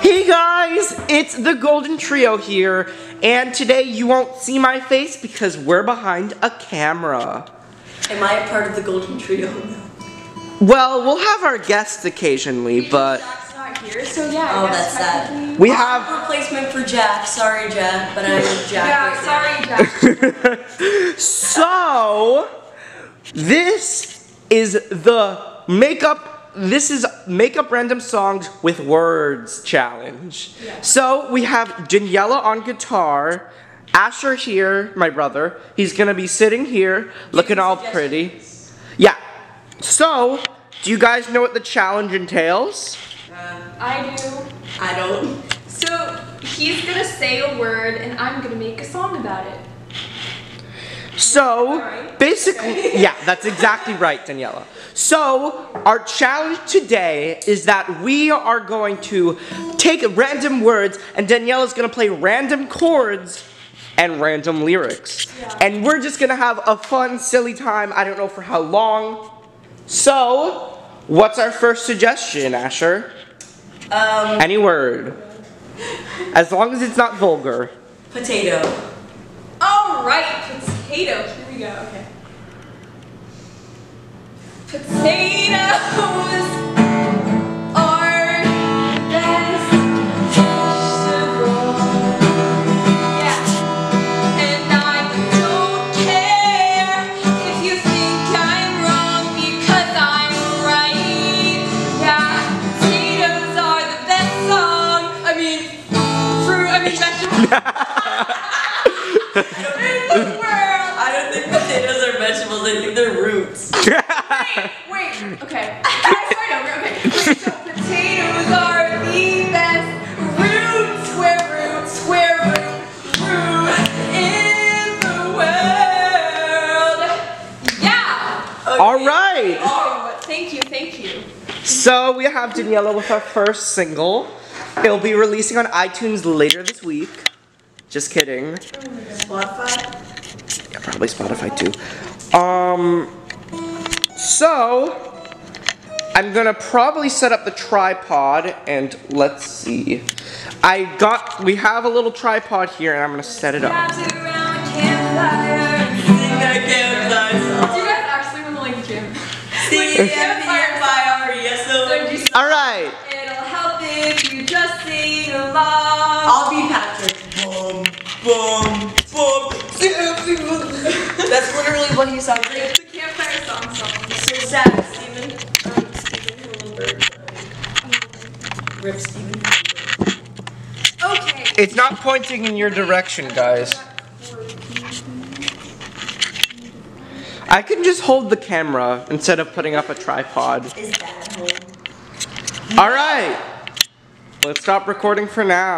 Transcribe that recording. Hey guys, it's the Golden Trio here, and today you won't see my face because we're behind a camera. Am I a part of the Golden Trio? Well, we'll have our guests occasionally, but Jack's not here, so yeah. Oh, that's sad. We have a replacement for Jack. Sorry, Jack, but I'm Jack. Yeah, sorry, Jack. So this is Makeup Random Songs with Words Challenge. Yeah. So we have Daniela on guitar, Asher here, my brother. He's gonna be sitting here looking all pretty. Yeah. So, do you guys know what the challenge entails? I do. I don't. So, he's gonna say a word and I'm gonna make a song about it. So, right. Basically, yeah, that's exactly right, Daniela. So, our challenge today is that we are going to take random words and Daniela's gonna play random chords and random lyrics. Yeah. And we're just gonna have a fun, silly time, I don't know for how long. So, what's our first suggestion, Asher? Any word. As long as it's not vulgar. Potato. Alright, potato. Here we go, okay. Potatoes are best vegetable. Yeah. And I don't care if you think I'm wrong because I'm right. Yeah. Potatoes are the best song. vegetables. I don't think potatoes are vegetables, I think they're roots. Wait, okay. Okay. Wait, so potatoes are the best root, square root in the world. Yeah! Okay. Alright! Oh, thank you. So we have Daniela with our first single. It'll be releasing on iTunes later this week. Just kidding. Spotify? Yeah, probably Spotify too. So, I'm gonna probably set up the tripod and let's see. We have a little tripod here and I'm gonna set it up. Do you guys actually remember like Jim? Sing the Empire by R.E.S.O. Alright. It'll help if you just sing along. I'll be Patrick. Boom. That's literally what he sounds like. It's a campfire song. So sad, Steven. Rip Steven. Okay. It's not pointing in your direction, guys. I can just hold the camera instead of putting up a tripod. Is that home? Alright. Let's stop recording for now.